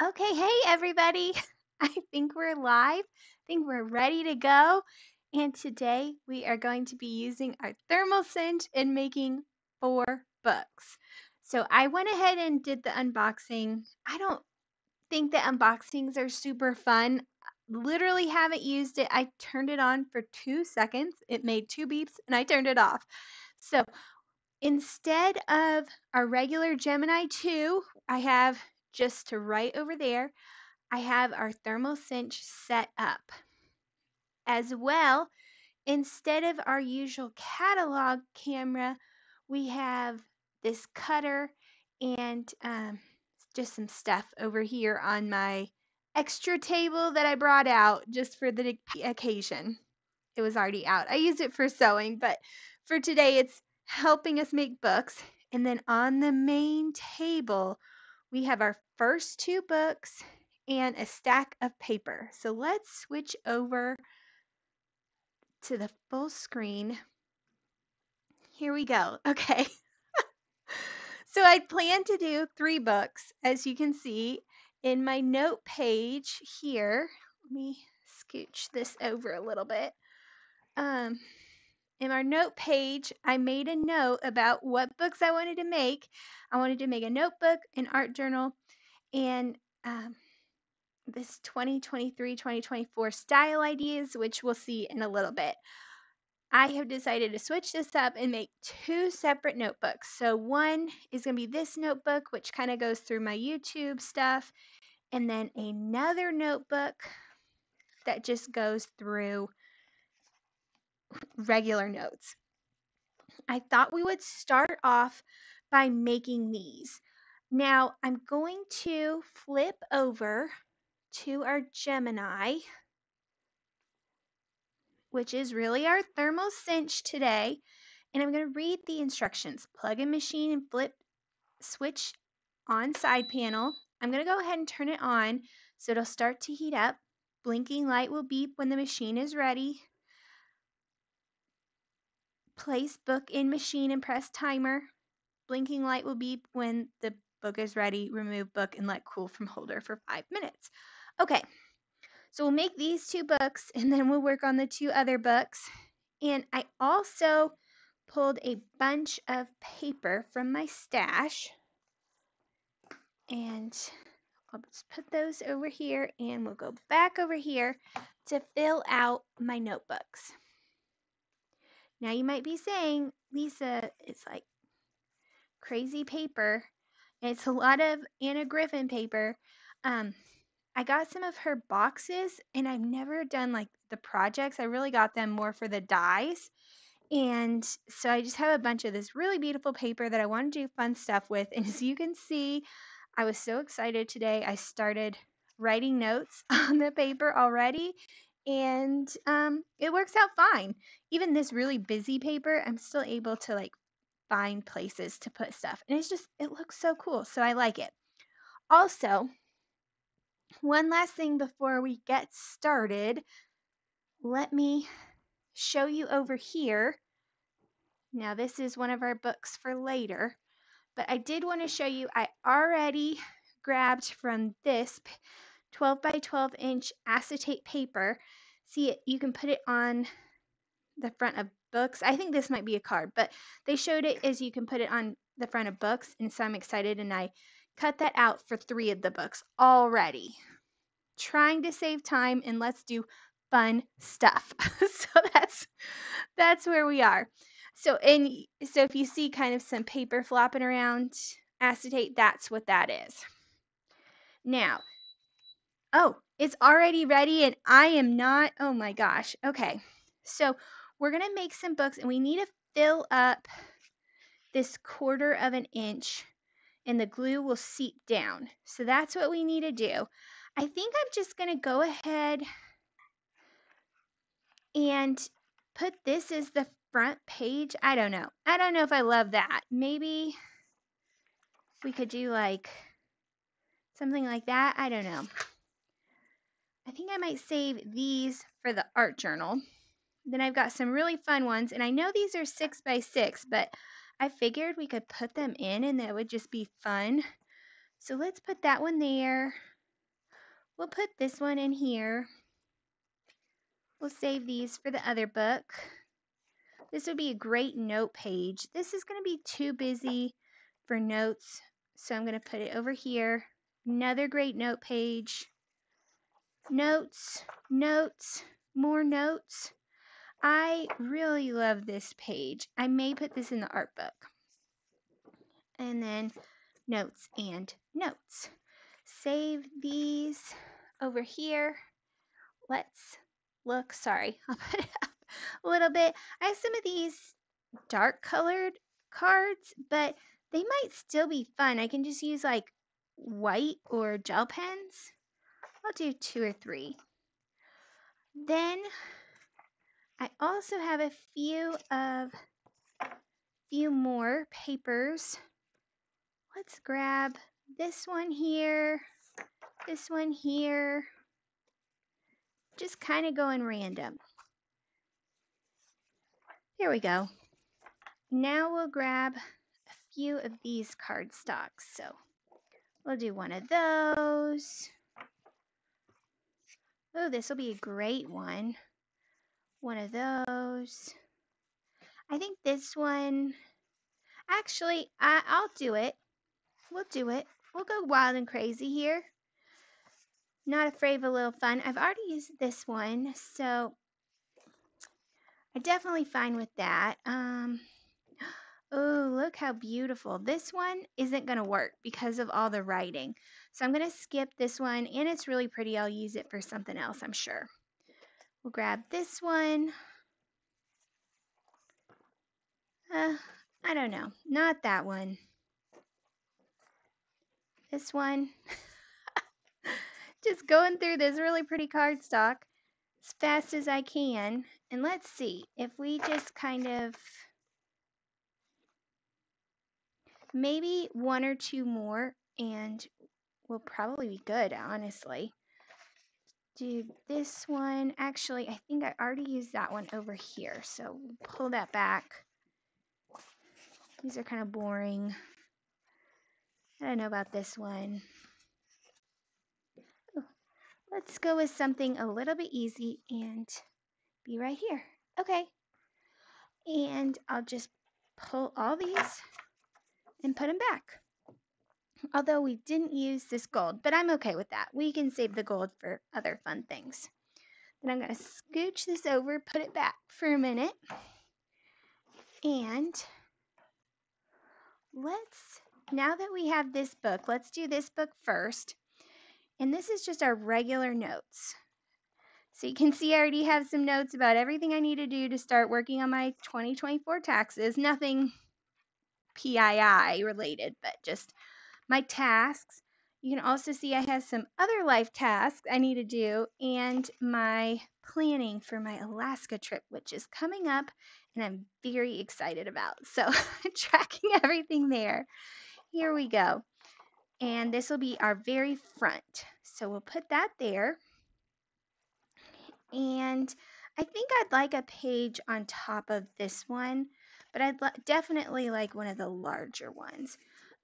Okay, hey everybody, I think we're live, I think we're ready to go, and today we are going to be using our Thermal Cinch and making 4 books. So I went ahead and did the unboxing. I don't think the unboxings are super fun, literally haven't used it. I turned it on for 2 seconds, it made 2 beeps, and I turned it off. So instead of our regular Gemini 2, I have just to right over there, I have our Thermal Cinch set up. As well, instead of our usual catalog camera, we have this cutter and just some stuff over here on my extra table that I brought out just for the occasion. It was already out. I used it for sewing, but for today it's helping us make books. And then on the main table, we have our first 2 books and a stack of paper. So let's switch over to the full screen. Here we go. Okay. So I plan to do 3 books, as you can see in my note page here. Let me scooch this over a little bit. In our note page, I made a note about what books I wanted to make. I wanted to make a notebook, an art journal, and this 2023-2024 style ideas, which we'll see in a little bit. I have decided to switch this up and make 2 separate notebooks. So one is going to be this notebook, which kind of goes through my YouTube stuff, and then another notebook that just goes through regular notes. I thought we would start off by making these. Now I'm going to flip over to our Gemini, which is really our Thermal Cinch today, and I'm going to read the instructions. Plug in machine and flip switch on side panel. I'm going to go ahead and turn it on so it'll start to heat up. Blinking light will beep when the machine is ready. Place book in machine and press timer. Blinking light will beep when the book is ready. Remove book and let cool from holder for 5 minutes. Okay, so we'll make these 2 books and then we'll work on the 2 other books. And I also pulled a bunch of paper from my stash. And I'll just put those over here and we'll go back over here to fill out my notebooks. Now you might be saying, Lisa, it's like crazy paper. It's a lot of Anna Griffin paper. I got some of her boxes and I've never done like the projects. I really got them more for the dies. And so I just have a bunch of this really beautiful paper that I want to do fun stuff with. And as you can see, I was so excited today. I started writing notes on the paper already. And it works out fine. Even this really busy paper, I'm still able to like find places to put stuff. And it's just, it looks so cool. So I like it. Also, one last thing before we get started, let me show you over here. Now this is one of our books for later, but I did want to show you, I already grabbed from this 12 by 12 inch acetate paper. See it, you can put it on the front of books. I think this might be a card, but they showed it as you can put it on the front of books. And so I'm excited and I cut that out for 3 of the books already. Trying to save time and let's do fun stuff. So that's where we are. So if you see kind of some paper flopping around, acetate, that's what that is. Now, oh, it's already ready and I am not, oh my gosh. Okay, so we're going to make some books and we need to fill up this 1/4 of an inch and the glue will seep down. So that's what we need to do. I think I'm just going to go ahead and put this as the front page. I don't know. I don't know if I love that. Maybe we could do like something like that. I don't know. I think I might save these for the art journal. Then I've got some really fun ones, and I know these are 6 by 6, but I figured we could put them in and that would just be fun. So let's put that one there. We'll put this one in here. We'll save these for the other book. This would be a great note page. This is going to be too busy for notes, so I'm going to put it over here. Another great note page. Notes, notes, more notes. I really love this page. I may put this in the art book. And then notes and notes. Save these over here. Let's look. Sorry, I'll put it up a little bit. I have some of these dark colored cards, but they might still be fun. I can just use like white or gel pens. I'll do 2 or 3. Then I also have a few more papers. Let's grab this one here, this one here. Just kind of going random. Here we go. Now we'll grab a few of these card stocks. So we'll do one of those. Oh, this will be a great one. One of those. I think this one, actually, I'll do it. We'll do it. We'll go wild and crazy here. Not afraid of a little fun. I've already used this one, so I'm definitely fine with that. Oh, look how beautiful. This one isn't going to work because of all the writing. So I'm going to skip this one, and it's really pretty. I'll use it for something else, I'm sure. We'll grab this one. I don't know. Not that one. This one. Just going through this really pretty cardstock as fast as I can. And let's see if we just kind of... maybe 1 or 2 more, and we'll probably be good, honestly. Do this one. Actually, I think I already used that one over here, so we'll pull that back. These are kind of boring. I don't know about this one. Ooh, let's go with something a little bit easy and be right here. Okay. And I'll just pull all these and put them back. Although we didn't use this gold, but I'm okay with that. We can save the gold for other fun things. Then I'm going to scooch this over, put it back for a minute. And let's, now that we have this book, let's do this book first. And this is just our regular notes. So you can see I already have some notes about everything I need to do to start working on my 2024 taxes. Nothing PII related, but just my tasks. You can also see I have some other life tasks I need to do and my planning for my Alaska trip, which is coming up and I'm very excited about. So tracking everything there. Here we go. And this will be our very front. So we'll put that there. And I think I'd like a page on top of this one, but I'd definitely like one of the larger ones.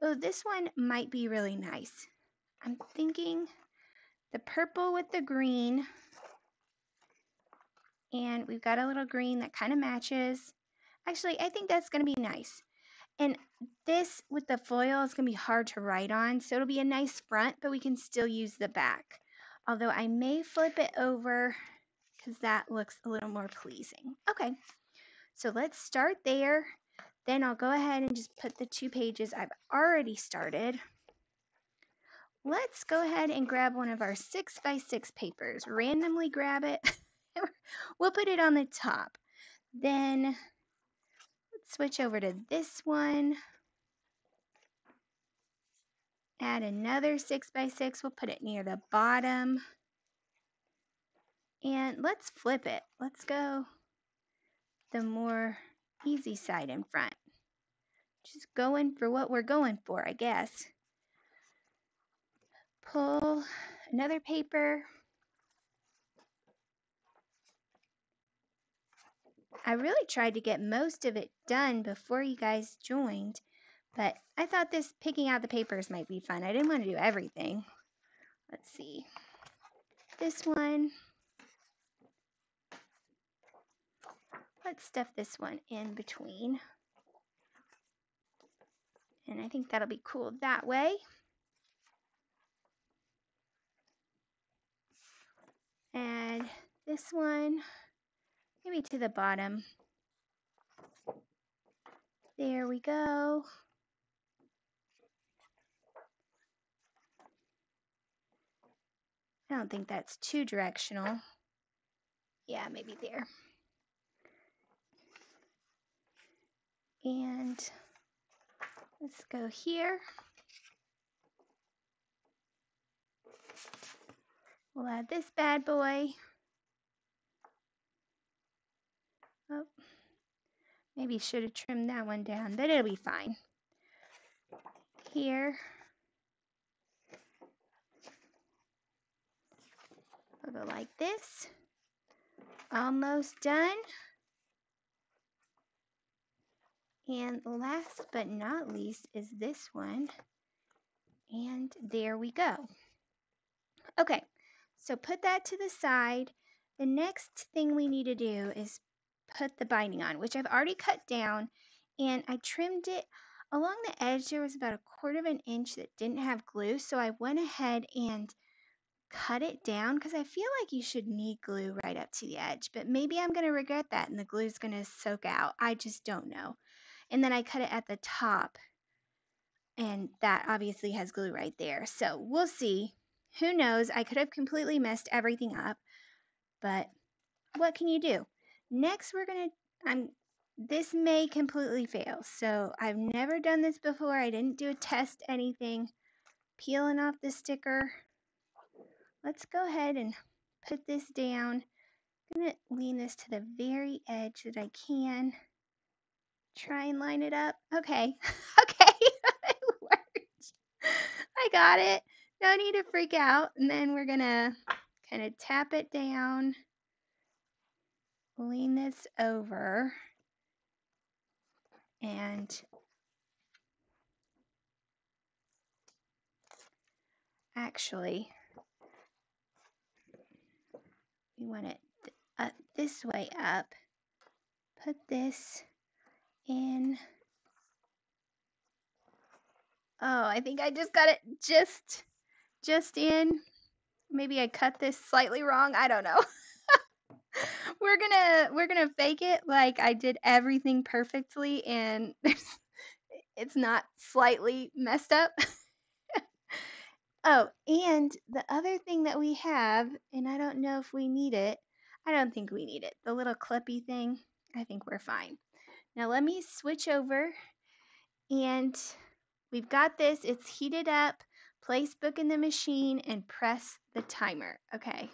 Oh, this one might be really nice. I'm thinking the purple with the green. And we've got a little green that kind of matches. Actually, I think that's going to be nice. And this with the foil is going to be hard to write on. So it'll be a nice front, but we can still use the back. Although I may flip it over because that looks a little more pleasing. Okay, so let's start there. Then I'll go ahead and just put the 2 pages I've already started. Let's go ahead and grab one of our 6x6 papers. Randomly grab it. We'll put it on the top. Then let's switch over to this one. Add another 6x6. We'll put it near the bottom. And let's flip it. Let's go the more easy side in front. Just going for what we're going for, I guess. Pull another paper. I really tried to get most of it done before you guys joined, but I thought this picking out the papers might be fun. I didn't want to do everything. Let's see. this one. Let's stuff this one in between. And I think that'll be cool that way. And this one, maybe to the bottom. There we go. I don't think that's too directional. Yeah, maybe there. And let's go here. We'll add this bad boy. Oh, maybe should have trimmed that one down, but it'll be fine. Here. We'll go like this. Almost done. And last but not least is this one. And there we go. Okay, so put that to the side. The next thing we need to do is put the binding on, which I've already cut down, and I trimmed it along the edge. There was about 1/4 inch that didn't have glue, so I went ahead and cut it down because I feel like you should need glue right up to the edge, but maybe I'm going to regret that and the glue is going to soak out. I just don't know. And then I cut it at the top, and that obviously has glue right there. So we'll see. Who knows? I could have completely messed everything up, but what can you do? Next, we're going to, this may completely fail. So I've never done this before. I didn't do a test, anything. Peeling off the sticker. Let's go ahead and put this down. I'm going to lean this to the very edge that I can. Try and line it up. Okay. Okay. It worked. I got it. No need to freak out. And then we're going to kind of tap it down. Lean this over. And actually, we want it this way up. Put this in. Oh, I think I just got it just in. Maybe I cut this slightly wrong. I don't know. we're gonna fake it like I did everything perfectly and it's not slightly messed up. Oh, and the other thing that we have, and I don't know if we need it. I don't think we need it. The little clippy thing. I think we're fine. Now let me switch over, and we've got this. It's heated up. Place book in the machine and press the timer. Okay.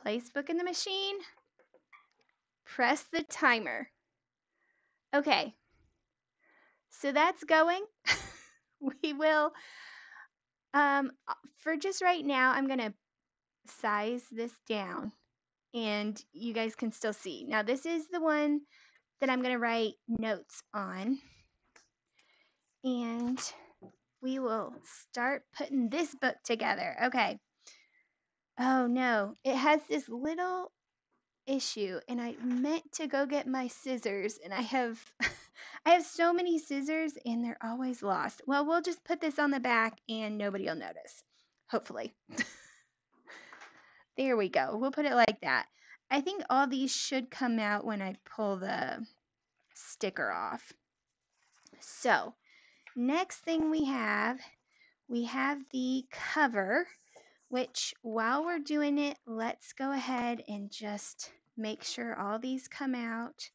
Place book in the machine. Press the timer. Okay. So that's going. We will, for just right now, I'm going to size this down. And you guys can still see. Now this is the one that I'm going to write notes on. And we will start putting this book together. Okay. Oh no, it has this little issue, and I meant to go get my scissors, and I have I have so many scissors and they're always lost. Well, we'll just put this on the back and nobody will notice. Hopefully. There we go. We'll put it like that. I think all these should come out when I pull the sticker off. So, next thing we have the cover, which while we're doing it, let's go ahead and just make sure all these come out.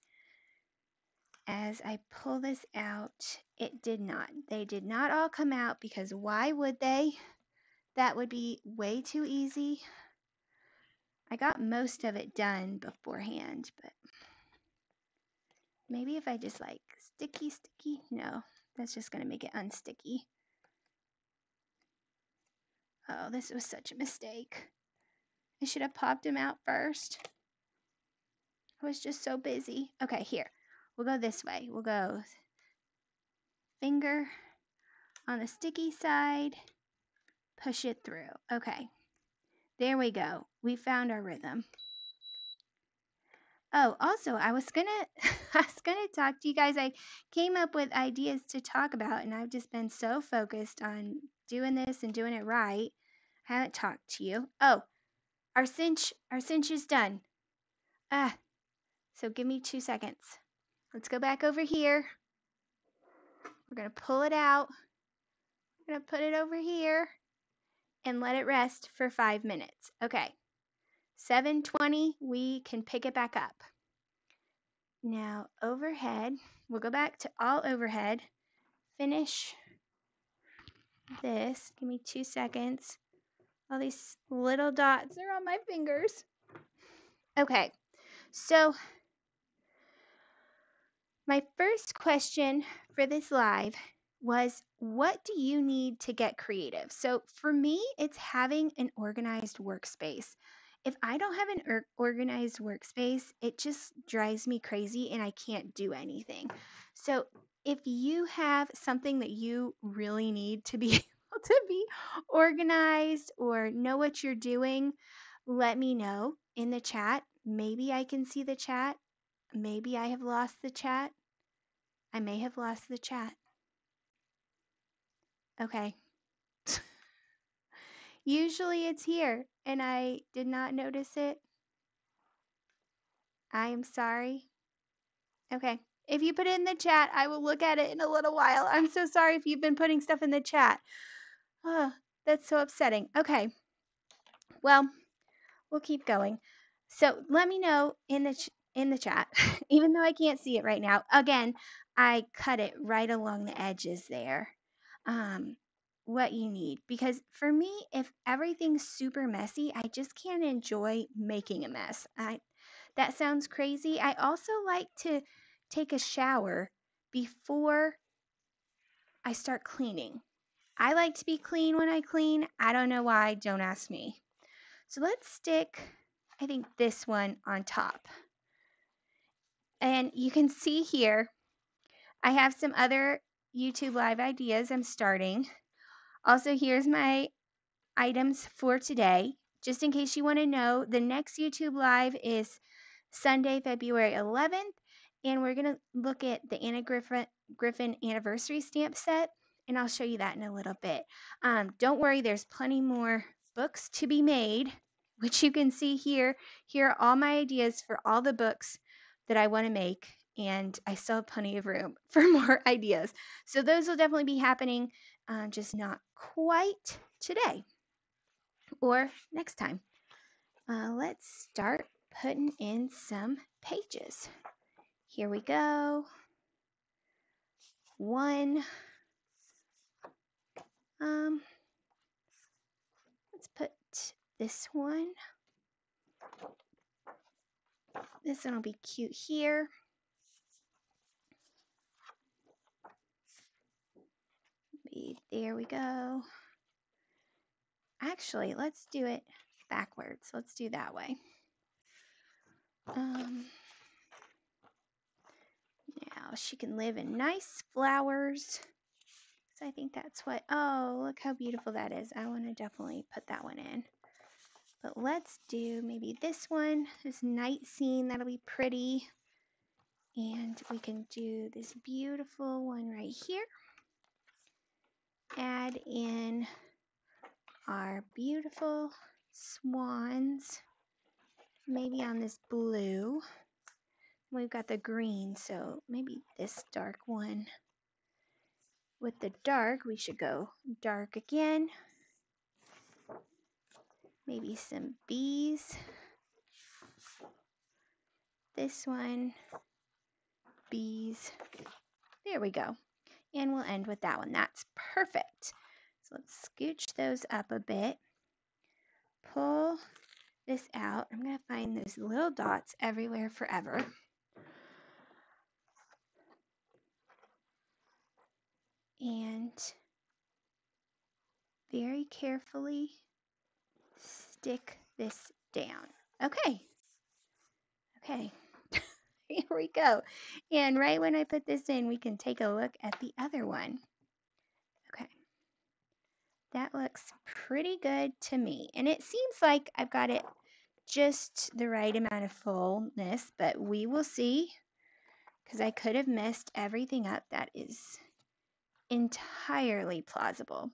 As I pull this out, it did not. They did not all come out because why would they? That would be way too easy. I got most of it done beforehand, but maybe if I just like sticky, no, that's just going to make it unsticky. Oh, this was such a mistake. I should have popped him out first. I was just so busy. Okay, here, we'll go this way. We'll go finger on the sticky side, push it through. Okay, there we go. We found our rhythm. Oh, also, I was gonna talk to you guys. I came up with ideas to talk about, and I've just been so focused on doing this and doing it right. I haven't talked to you. Oh, our cinch is done. So give me 2 seconds. Let's go back over here. We're gonna pull it out. We're gonna put it over here and let it rest for 5 minutes. Okay. 7:20, we can pick it back up. Now overhead, we'll go back to all overhead, finish this, give me 2 seconds. All these little dots are on my fingers. Okay, so my first question for this live was, what do you need to get creative? So for me, it's having an organized workspace. If I don't have an organized workspace, it just drives me crazy and I can't do anything. So if you have something that you really need to be able to be organized or know what you're doing, let me know in the chat. Maybe I can see the chat. Maybe I have lost the chat. I may have lost the chat. Okay. Usually it's here, and I did not notice it. I am sorry. Okay, if you put it in the chat, I will look at it in a little while. I'm so sorry if you've been putting stuff in the chat. Oh, that's so upsetting. Okay, well, we'll keep going. So let me know in the chat, even though I can't see it right now. Again, I cut it right along the edges there. What you need, because for me, if everything's super messy, I just can't enjoy making a mess. That sounds crazy. I also like to take a shower before I start cleaning. I like to be clean when I clean. I don't know why, don't ask me. So let's stick, I think, this one on top. And you can see here, I have some other YouTube live ideas I'm starting. Also, here's my items for today. Just in case you want to know, the next YouTube Live is Sunday, February 11th, and we're going to look at the Anna Griffin anniversary stamp set, and I'll show you that in a little bit. Don't worry, there's plenty more books to be made, which you can see here. Here are all my ideas for all the books that I want to make, and I still have plenty of room for more ideas. So those will definitely be happening. Just not quite today or next time. Let's start putting in some pages. Here we go. One. Let's put this one. This one will be cute here. There we go. Actually, let's do it backwards. Let's do that way. Now she can live in nice flowers. So I think that's what, oh, look how beautiful that is. I want to definitely put that one in. But let's do maybe this one, this night scene. That'll be pretty. And we can do this beautiful one right here. Add in our beautiful swans, maybe on this blue. We've got the green, so maybe this dark one. With the dark, we should go dark again. Maybe some bees. This one, bees. There we go. And we'll end with that one. That's perfect. So let's scooch those up a bit. Pull this out. I'm going to find those little dots everywhere forever. And very carefully stick this down. Okay. Okay. Here we go. And right when I put this in, we can take a look at the other one. Okay. That looks pretty good to me. And it seems like I've got it just the right amount of fullness, but we will see, because I could have messed everything up. That is entirely plausible.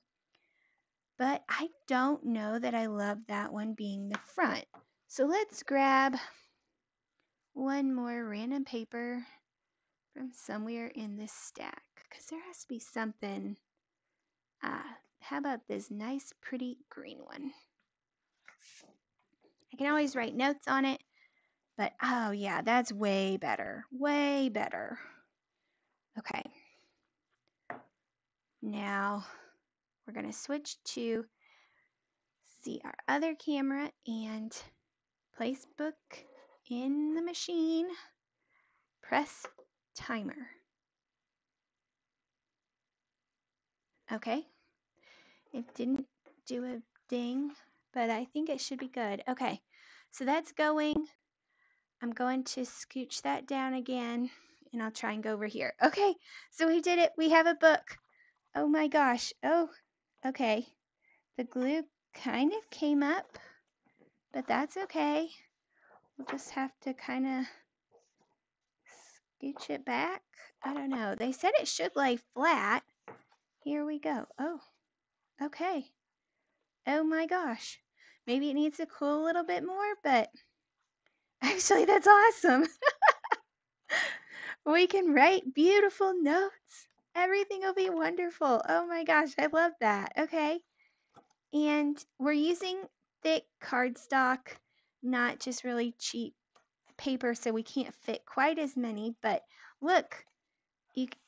But I don't know that I love that one being the front. So let's grab one more random paper from somewhere in this stack, because there has to be something. How about this nice, pretty green one? I can always write notes on it, but oh yeah, that's way better, way better. Okay, now we're gonna switch to see our other camera and place book in the machine, press timer. Okay, it didn't do a ding, but I think it should be good. Okay, so that's going. I'm going to scooch that down again, and I'll try and go over here. Okay, so we did it. We have a book. Oh my gosh. Oh, okay. The glue kind of came up, but that's okay. We'll just have to kind of scooch it back. I don't know. They said it should lay flat. Here we go. Oh, okay. Oh my gosh. Maybe it needs to cool a little bit more, but actually that's awesome. We can write beautiful notes. Everything will be wonderful. Oh my gosh, I love that. Okay. And we're using thick cardstock, not just really cheap paper, so we can't fit quite as many, but look,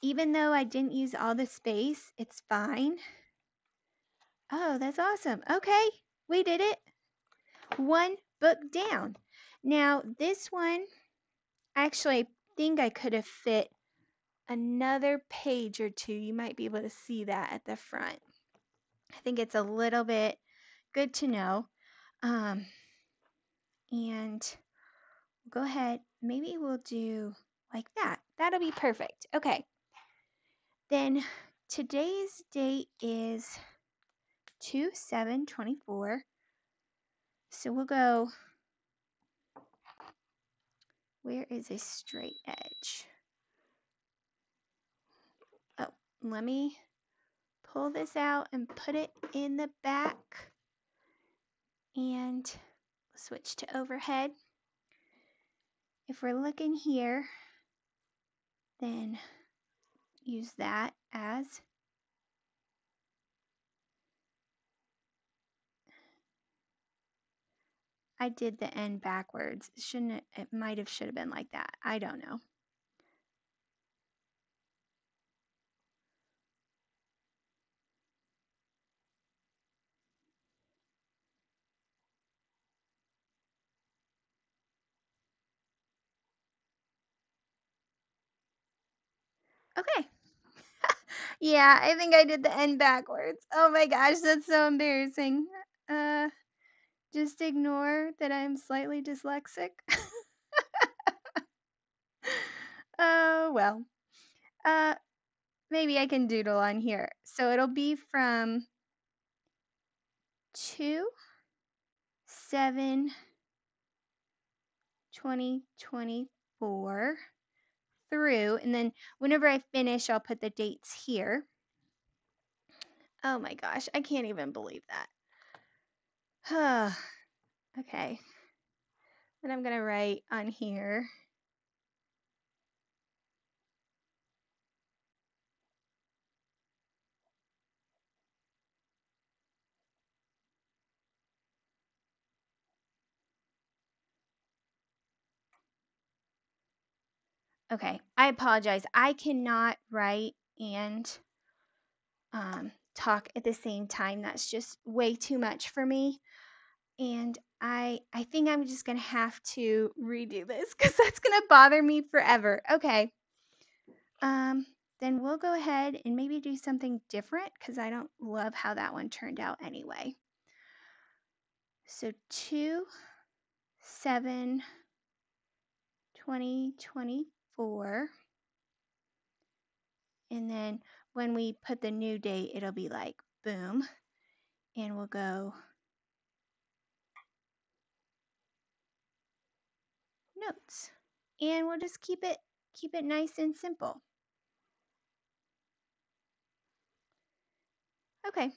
even though I didn't use all the space, it's fine. Oh, that's awesome. Okay, we did it. One book down. Now, this one, actually, I think I could have fit another page or two. You might be able to see that at the front. I think it's a little bit good to know. And we'll go ahead. Maybe we'll do like that. That'll be perfect. Okay. Then today's date is 2/7/24. So we'll go, where is a straight edge? Oh, let me pull this out and put it in the back and switch to overhead. If we're looking here, then use that as I did the end backwards. Shouldn't it might have should have been like that. I don't know. Okay. Yeah, I think I did the end backwards. Oh my gosh, that's so embarrassing. Just ignore that I'm slightly dyslexic. Oh, well. Maybe I can doodle on here. So it'll be from 2/7/2024 through, and then whenever I finish, I'll put the dates here. Oh my gosh, I can't even believe that. Okay, then I'm gonna write on here. Okay, I apologize. I cannot write and talk at the same time. That's just way too much for me. And I think I'm just going to have to redo this because that's going to bother me forever. Okay. Then we'll go ahead and maybe do something different because I don't love how that one turned out anyway. So 2/7/2024. And then when we put the new date, it'll be like, boom. and we'll go, notes, and we'll just keep it nice and simple. Okay,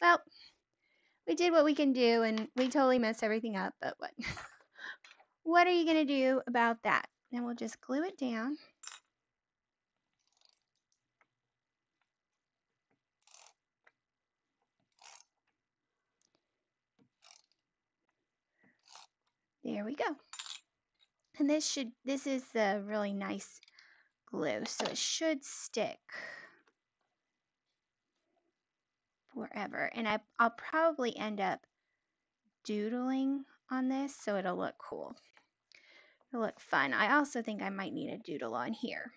well, we did what we can do, and we totally messed everything up, but what? What are you going to do about that? Now we'll just glue it down. There we go. And this is a really nice glue, so it should stick forever. And I'll probably end up doodling on this, so it'll look cool. It'll look fun. I also think I might need a doodle on here,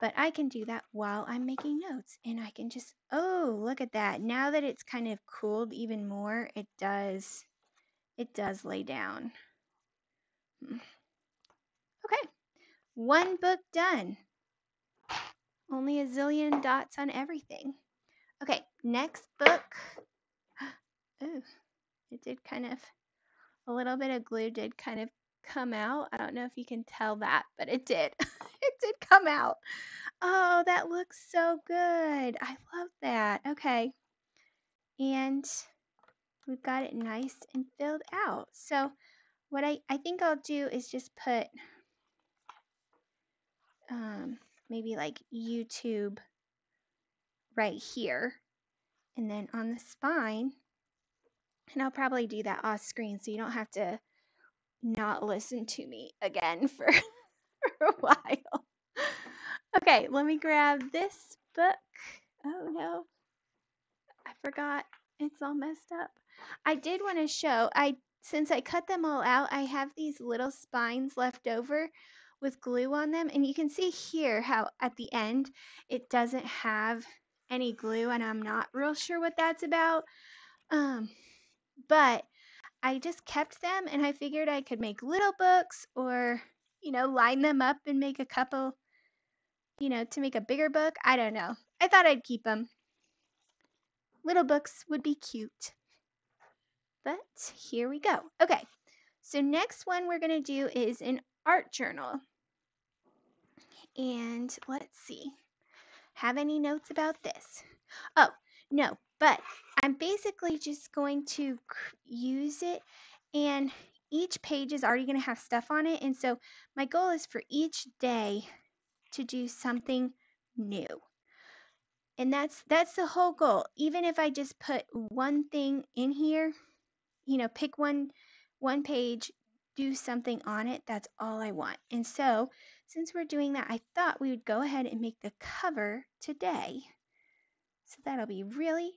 but I can do that while I'm making notes, and I can just, oh, look at that. Now that it's kind of cooled even more, it does lay down. Okay, one book done. Only a zillion dots on everything. Okay, next book. Oh, it did kind of, a little bit of glue did kind of come out. I don't know if you can tell that, but it did. It did come out. Oh, that looks so good. I love that. Okay, and we've got it nice and filled out. So what I think I'll do is just put maybe like YouTube right here, and then on the spine, and I'll probably do that off screen so you don't have to not listen to me again for, for a while. Okay, let me grab this book. Oh no, I forgot. It's all messed up. I did want to show, since I cut them all out, I have these little spines left over with glue on them. And you can see here how at the end it doesn't have any glue, and I'm not real sure what that's about. But I just kept them, and I figured I could make little books, or, you know, line them up and make a couple, you know, to make a bigger book. I don't know. I thought I'd keep them. Little books would be cute. But here we go. Okay, so next one we're going to do is an art journal. And let's see. Have any notes about this? Oh, no, but I'm basically just going to use it, and each page is already going to have stuff on it. And so my goal is for each day to do something new. And that's the whole goal. Even if I just put one thing in here, you know, pick one page, do something on it. That's all I want. And so since we're doing that, I thought we would go ahead and make the cover today. So that'll be really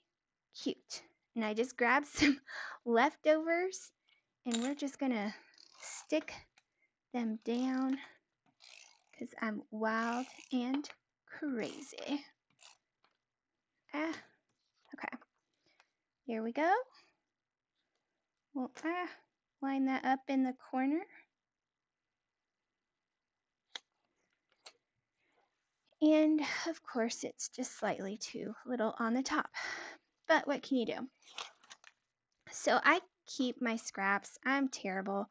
cute. And I just grabbed some leftovers, and we're just going to stick them down because I'm wild and crazy. Ah, okay. Here we go. We'll line that up in the corner. And of course, it's just slightly too little on the top. But what can you do? So I keep my scraps. I'm terrible.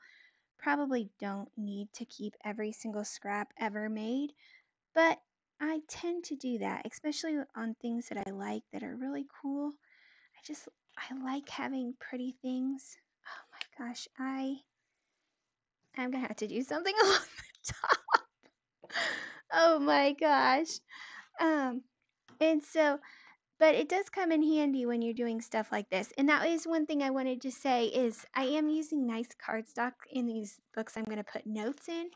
Probably don't need to keep every single scrap ever made. But I tend to do that, especially on things that I like that are really cool. I like having pretty things. Oh my gosh, I'm gonna have to do something along the top. Oh my gosh. And so, but it does come in handy when you're doing stuff like this. And that is one thing I wanted to say is I am using nice cardstock in these books I'm gonna put notes in,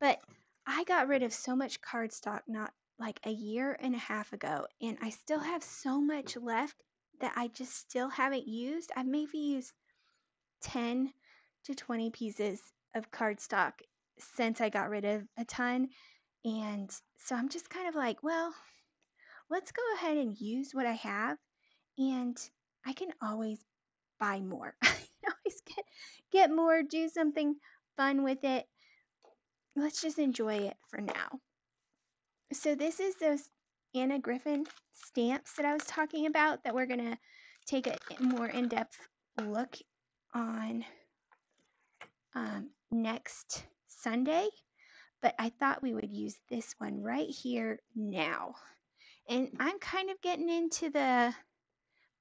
but I got rid of so much cardstock not like a year and a half ago, and I still have so much left that I just still haven't used. I've maybe used 10 to 20 pieces of cardstock since I got rid of a ton. And so I'm just kind of like, well, let's go ahead and use what I have, and I can always buy more. I can always get more, do something fun with it. Let's just enjoy it for now. So this is those Anna Griffin stamps that I was talking about that we're going to take a more in-depth look on next Sunday, but I thought we would use this one right here now. And I'm kind of getting into the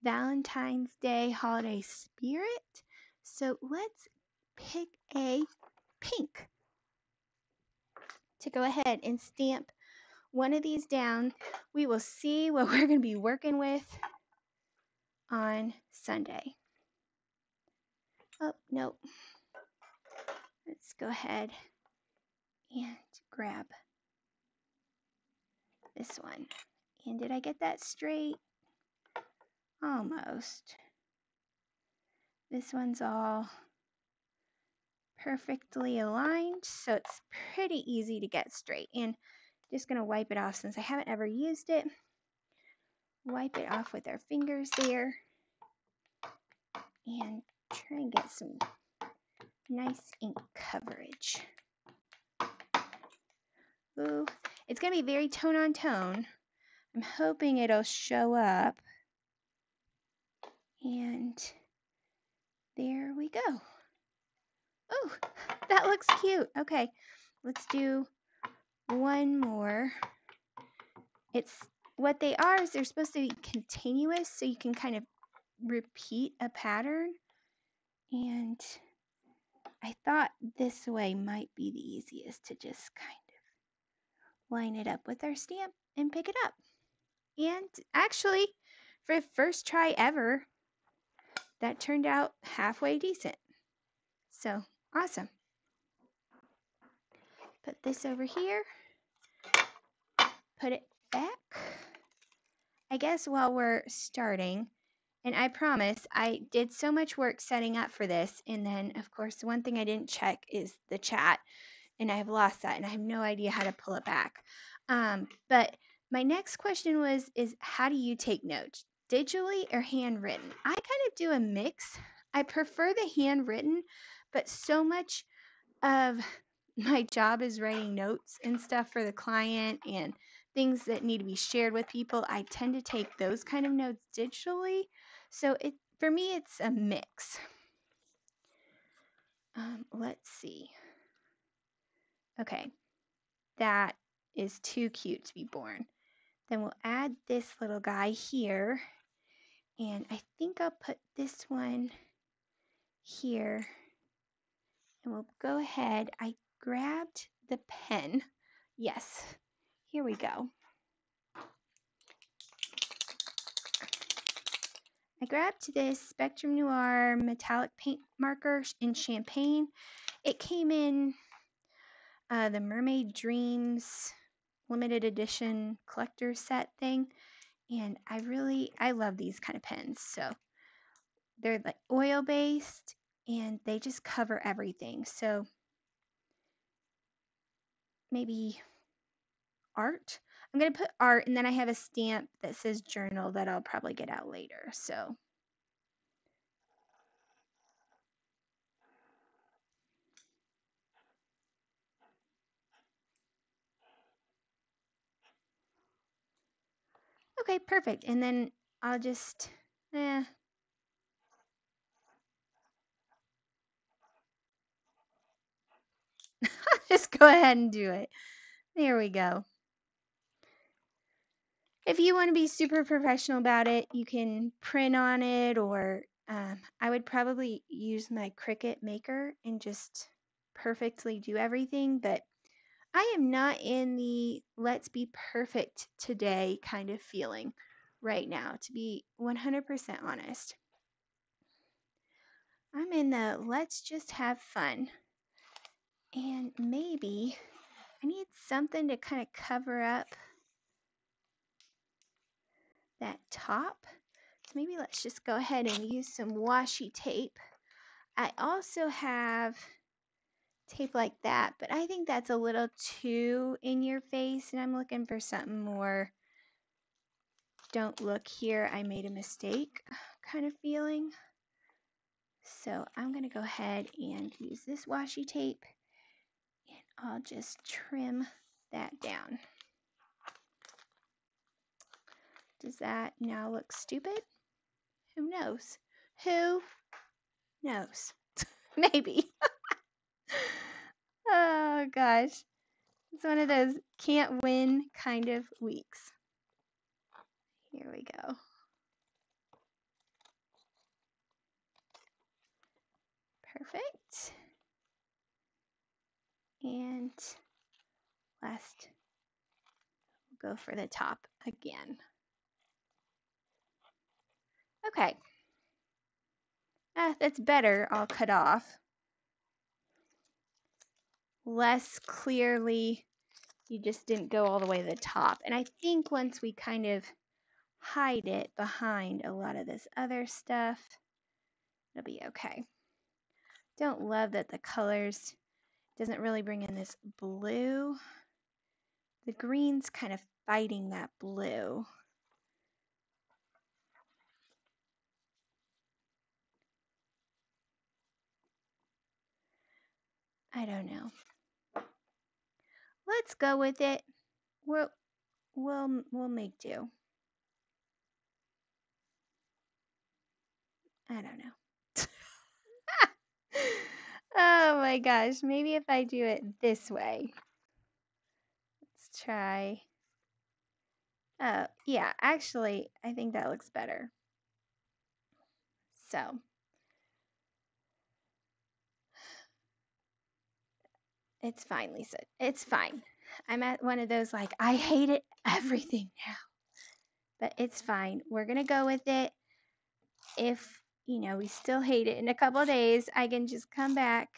Valentine's Day holiday spirit, so let's pick a pink to go ahead and stamp one of these down. We will see what we're going to be working with on Sunday. Oh, nope. Let's go ahead and grab this one. And did I get that straight? Almost. This one's all perfectly aligned, so it's pretty easy to get straight. And just going to wipe it off since I haven't ever used it. Wipe it off with our fingers there. And try and get some nice ink coverage. Ooh, it's going to be very tone on tone. I'm hoping it'll show up. And there we go. Oh, that looks cute. Okay, let's do one more. It's what they are is they're supposed to be continuous, so you can kind of repeat a pattern. And I thought this way might be the easiest to just kind of line it up with our stamp and pick it up. And actually, for the first try ever, that turned out halfway decent. So awesome. Put this over here, put it back. I guess while we're starting, and I promise I did so much work setting up for this, and then of course one thing I didn't check is the chat, and I've lost that and I have no idea how to pull it back. But my next question was, is how do you take notes? Digitally or handwritten? I kind of do a mix. I prefer the handwritten, but so much of my job is writing notes and stuff for the client and things that need to be shared with people. I tend to take those kind of notes digitally. So for me, it's a mix. Let's see. Okay, that is too cute to be born. Then we'll add this little guy here. And I think I'll put this one here. And we'll go ahead. I grabbed the pen. Yes, here we go. I grabbed this Spectrum Noir metallic paint marker in Champagne. It came in the Mermaid Dreams limited edition collector set thing. And I love these kind of pens. So they're like oil based and they just cover everything. So maybe art. I'm going to put art, and then I have a stamp that says journal that I'll probably get out later. So okay, perfect. And then I'll just, just go ahead and do it. There we go. If you want to be super professional about it, you can print on it, or I would probably use my Cricut Maker and just perfectly do everything, but I am not in the let's be perfect today kind of feeling right now, to be 100% honest. I'm in the let's just have fun. And maybe I need something to kind of cover up that top. So maybe let's just go ahead and use some washi tape. I also have tape like that, but I think that's a little too in your face, and I'm looking for something more don't look here, I made a mistake kind of feeling. So I'm going to go ahead and use this washi tape, and I'll just trim that down. Does that now look stupid? Who knows? Who knows? Maybe. Oh, gosh. It's one of those can't win kind of weeks. Here we go. Perfect. And last, we'll go for the top again. Okay. That's better, all cut off. Less clearly, you just didn't go all the way to the top. And I think once we kind of hide it behind a lot of this other stuff, it'll be okay. Don't love that the colors doesn't really bring in this blue. The green's kind of fighting that blue. I don't know. Let's go with it. We'll make do. I don't know. Oh my gosh, maybe if I do it this way. Let's try. Yeah, actually, I think that looks better. So, it's fine, Lisa. It's fine. I'm at one of those like, I hate it, everything now. But it's fine. We're going to go with it. If, you know, we still hate it in a couple of days, I can just come back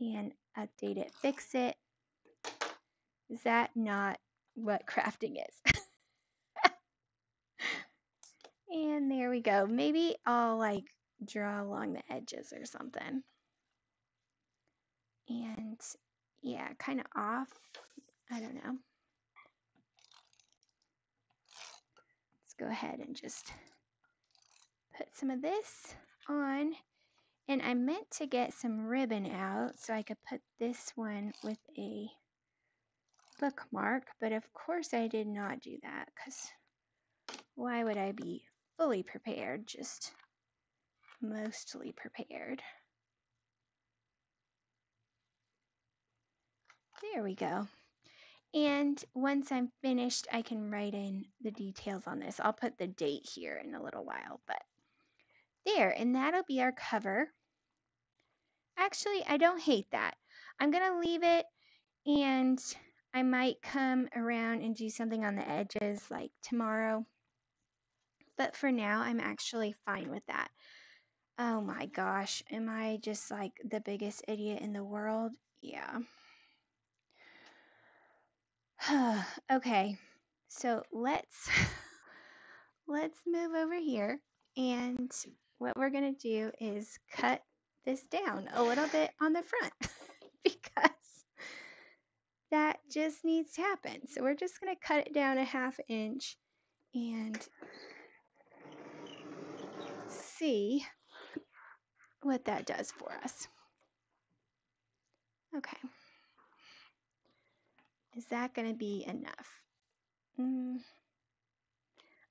and update it, fix it. Is that not what crafting is? And there we go. Maybe I'll like draw along the edges or something. And yeah, kind of off. I don't know. Let's go ahead and just put some of this on. And I meant to get some ribbon out so I could put this one with a bookmark. But of course I did not do that because why would I be fully prepared? Just mostly prepared. There we go. And once I'm finished, I can write in the details on this. I'll put the date here in a little while, but there, and that'll be our cover. Actually, I don't hate that. I'm gonna leave it, and I might come around and do something on the edges like tomorrow. But for now, I'm actually fine with that. Oh my gosh, am I just like the biggest idiot in the world? Yeah. Okay, so let's move over here, and what we're gonna do is cut this down a little bit on the front because that just needs to happen. So we're just gonna cut it down a ½ inch and see what that does for us. Okay. Is that going to be enough?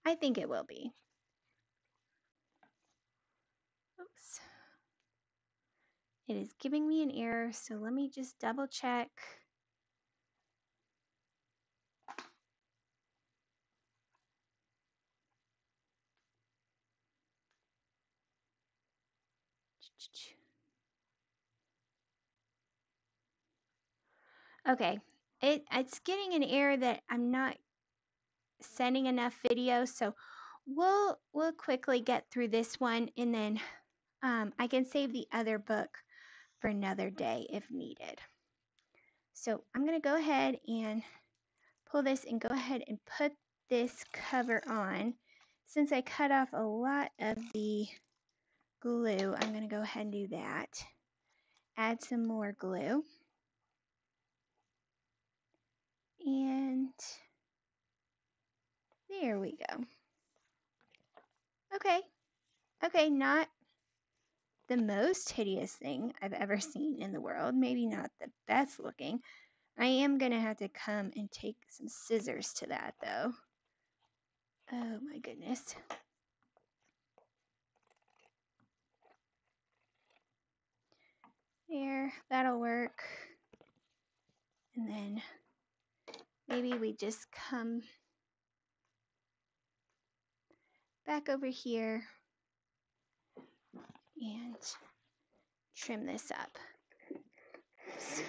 I think it will be. Oops. It is giving me an error, so let me just double check. Okay. It's getting an error that I'm not sending enough videos, so we'll quickly get through this one, and then I can save the other book for another day if needed. So I'm going to go ahead and pull this and go ahead and put this cover on. Since I cut off a lot of the glue, I'm going to go ahead and do that. Add some more glue. And there we go. Okay. Okay, not the most hideous thing I've ever seen in the world. Maybe not the best looking. I am going to have to come and take some scissors to that, though. Oh, my goodness. there, that'll work. And then maybe we just come back over here and trim this up. So.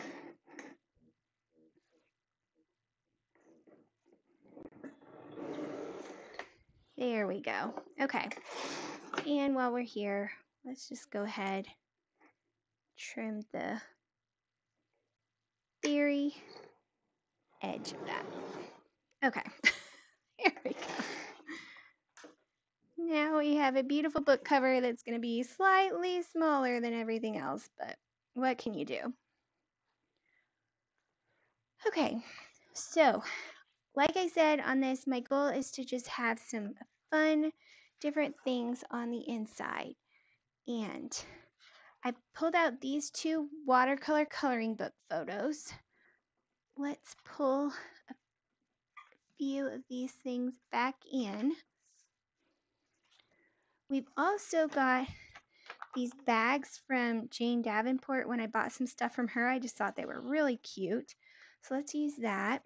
There we go. Okay. And while we're here, let's just go ahead, trim the very edge of that. Okay. There we go. Now we have a beautiful book cover that's going to be slightly smaller than everything else, but what can you do? Okay. So, like I said on this, my goal is to just have some fun, different things on the inside. And I pulled out these two watercolor coloring book photos. Let's pull a few of these things back in. We've also got these bags from Jane Davenport. When I bought some stuff from her, I just thought they were really cute. So let's use that.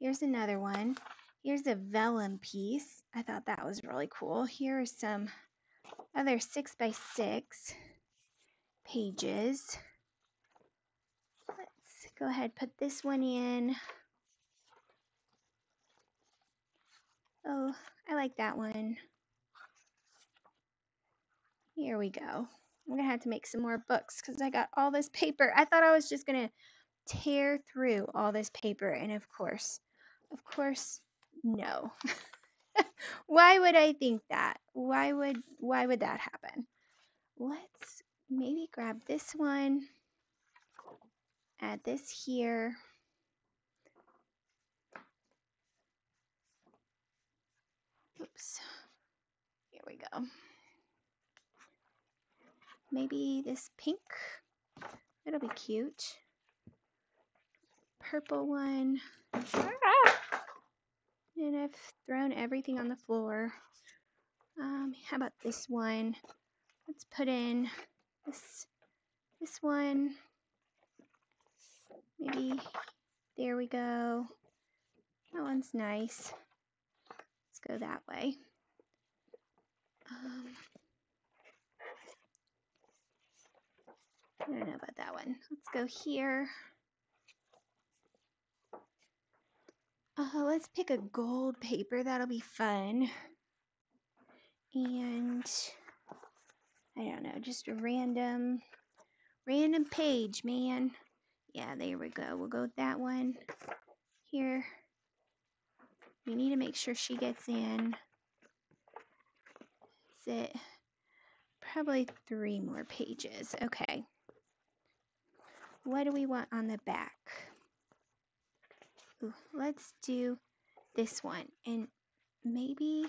Here's another one. Here's a vellum piece. I thought that was really cool. Here are some other 6x6 pages. Let's go ahead, put this one in. Oh, I like that one. Here we go. I'm gonna have to make some more books because I got all this paper. I thought I was just gonna tear through all this paper, and of course, no. Why would I think that? Why would that happen? Let's maybe grab this one, add this here. Oops. Here we go. Maybe this pink. It'll be cute. Purple one. And I've thrown everything on the floor. How about this one? Let's put in this one. Maybe, there we go. That one's nice. Let's go that way. I don't know about that one. Let's go here. Let's pick a gold paper. That'll be fun. And I don't know, just a random page, man. Yeah, there we go. We'll go with that one. Here. We need to make sure she gets in. That's it. Probably 3 more pages. Okay. What do we want on the back? Ooh, let's do this one, and maybe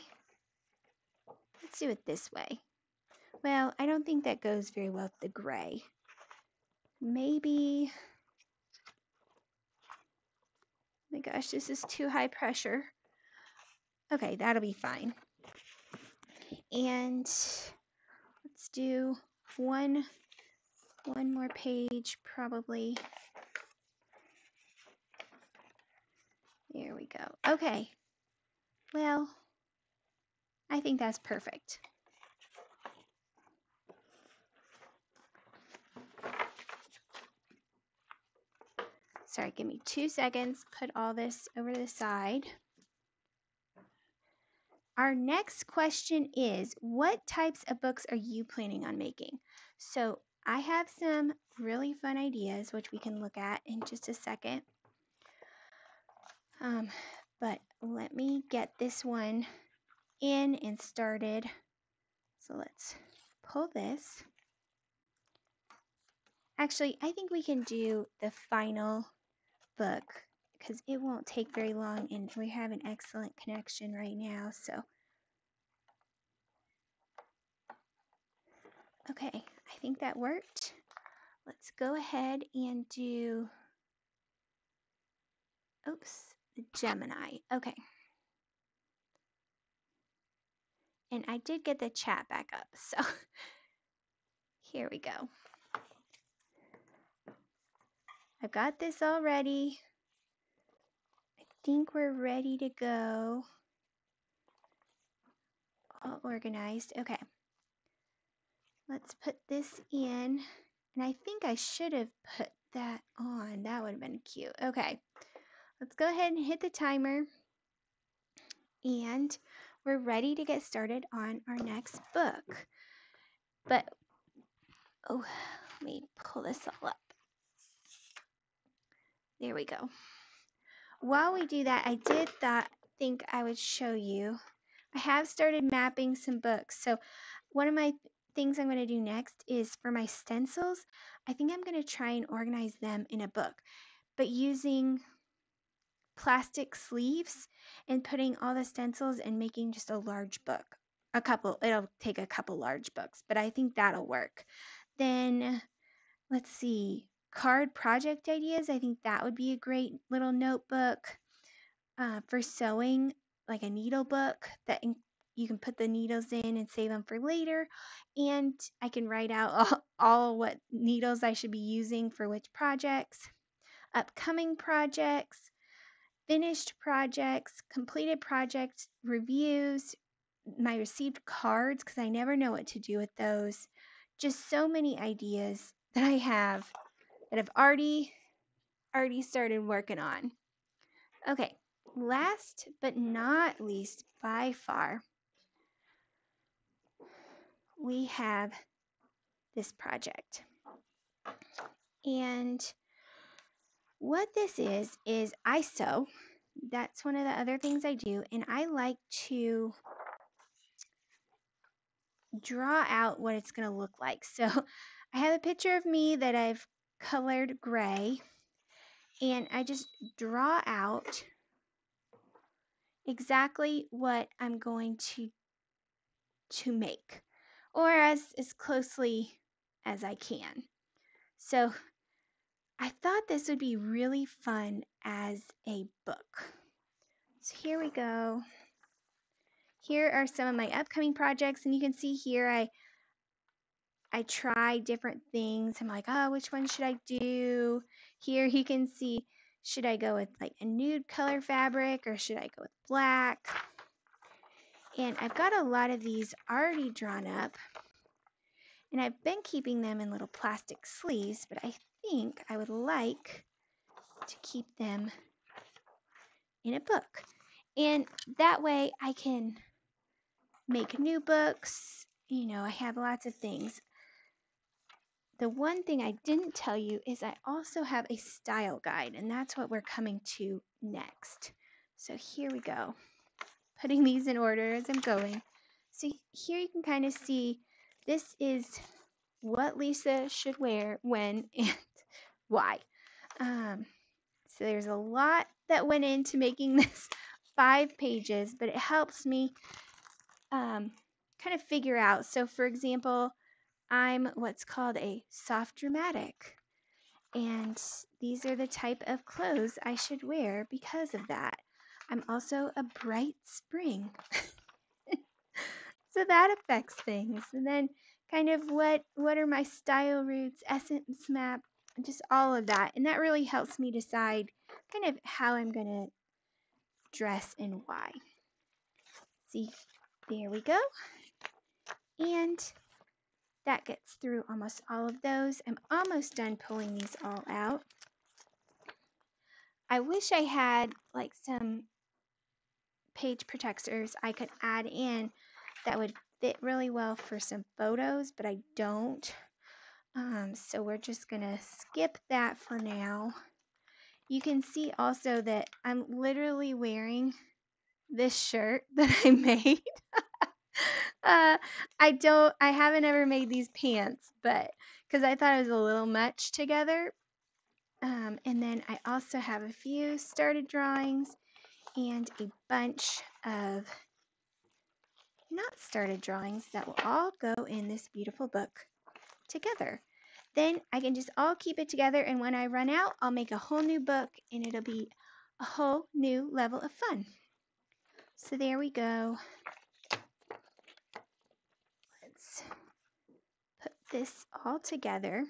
let's do it this way. Well, I don't think that goes very well with the gray. Maybe, oh my gosh, this is too high pressure. Okay, that'll be fine. And let's do one more page, probably. There we go. Okay. Well, I think that's perfect. Sorry, give me 2 seconds. Put all this over to the side. Our next question is, what types of books are you planning on making? So I have some really fun ideas, which we can look at in just a second. But let me get this one in and started. So let's pull this. Actually, I think we can do the final book because it won't take very long and we have an excellent connection right now. So, okay, I think that worked. Let's go ahead and do, oops. Gemini. Okay. And I did get the chat back up. So Here we go. I've got this all ready. I think we're ready to go. All organized. Okay. Let's put this in. And I think I should have put that on. That would have been cute. Okay. Let's go ahead and hit the timer. And we're ready to get started on our next book. But, oh, let me pull this all up. There we go. While we do that, I did think I would show you. I have started mapping some books. So one of my things I'm going to do next is for my stencils, I think I'm going to try and organize them in a book, but using plastic sleeves and putting all the stencils and making just a large book. A couple, it'll take a couple large books, but I think that'll work. Then let's see, card project ideas. I think that would be a great little notebook for sewing, like a needle book that you can put the needles in and save them for later. And I can write out all what needles I should be using for which projects, upcoming projects, finished projects, completed projects, reviews, my received cards, because I never know what to do with those. Just so many ideas that I have that I've already started working on. Okay, last but not least by far, we have this project. And what this is I sew. That's one of the other things I do. And I like to draw out what it's going to look like. So I have a picture of me that I've colored gray. And I just draw out exactly what I'm going to make, or as closely as I can. So I thought this would be really fun as a book. So here we go. Here are some of my upcoming projects, and you can see here I try different things. I'm like, oh, which one should I do? Here you can see, should I go with like a nude color fabric, or should I go with black? And I've got a lot of these already drawn up, and I've been keeping them in little plastic sleeves, but I think I would like to keep them in a book. And that way I can make new books. You know, I have lots of things. The one thing I didn't tell you is I also have a style guide, and that's what we're coming to next. So here we go. Putting these in order as I'm going. So here you can kind of see this is what Lisa should wear, when, and why. So there's a lot that went into making this 5 pages, but it helps me kind of figure out. So for example, I'm what's called a soft dramatic, and these are the type of clothes I should wear because of that. I'm also a bright spring. So that affects things. And then kind of what are my style roots, essence map, just all of that. And that really helps me decide kind of how I'm going to dress and why. See, there we go. And that gets through almost all of those. I'm almost done pulling these all out. I wish I had like some page protectors I could add in that would fit really well for some photos, but I don't. So we're just gonna skip that for now. You can see also that I'm literally wearing this shirt that I made. I haven't ever made these pants, but because I thought it was a little much together. And then I also have a few started drawings and a bunch of not started drawings that will all go in this beautiful book together. Then I can just all keep it together, and when I run out, I'll make a whole new book, and it'll be a whole new level of fun. So there we go. Let's put this all together,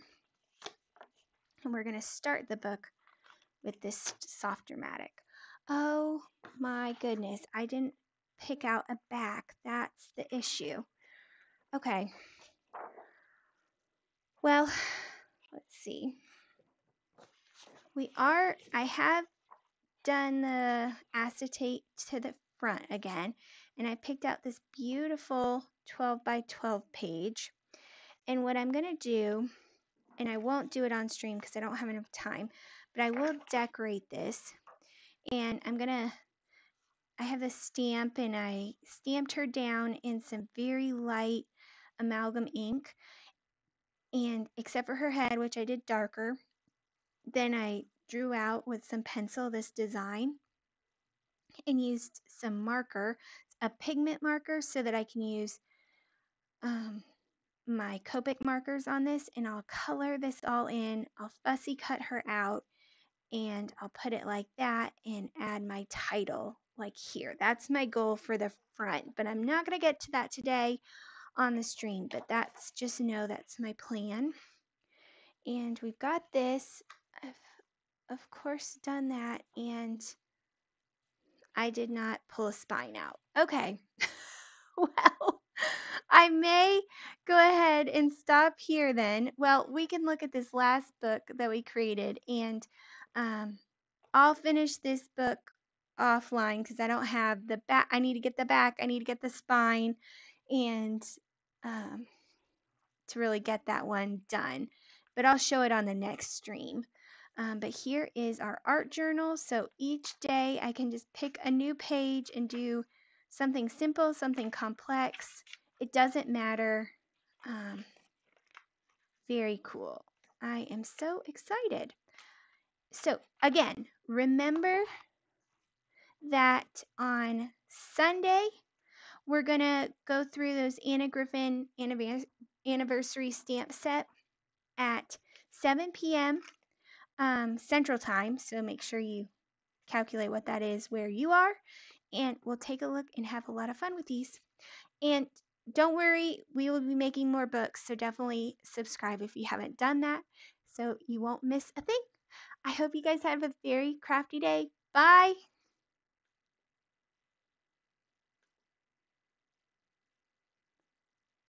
and we're going to start the book with this soft-dramatic. Oh my goodness, I didn't pick out a back. That's the issue. Okay. Well, let's see. I have done the acetate to the front again, and I picked out this beautiful 12 by 12 page. And what I'm going to do, and I won't do it on stream because I don't have enough time, but I will decorate this. And I have this stamp, and I stamped her down in some very light amalgam ink, and except for her head, which I did darker. Then I drew out with some pencil this design and used some marker, a pigment marker, so that I can use my Copic markers on this, and I'll color this all in. I'll fussy cut her out, and I'll put it like that and add my title like here. That's my goal for the front, but I'm not going to get to that today on the stream, but that's just know that's my plan. And we've got this. I've of course done that, and I did not pull a spine out. Okay. Well, I may go ahead and stop here then. Well, we can look at this last book that we created, and I'll finish this book offline because I don't have the back. I need to get the back. I need to get the spine, and to really get that one done. But I'll show it on the next stream. But here is our art journal. So each day I can just pick a new page and do something simple, something complex. It doesn't matter. Very cool. I am so excited. So again, remember that on Sunday, we're going to go through those Anna Griffin anniversary stamp set at 7 p.m. Central Time, so make sure you calculate what that is where you are, and we'll take a look and have a lot of fun with these. And don't worry, we will be making more books, so definitely subscribe if you haven't done that, so you won't miss a thing. I hope you guys have a very crafty day. Bye!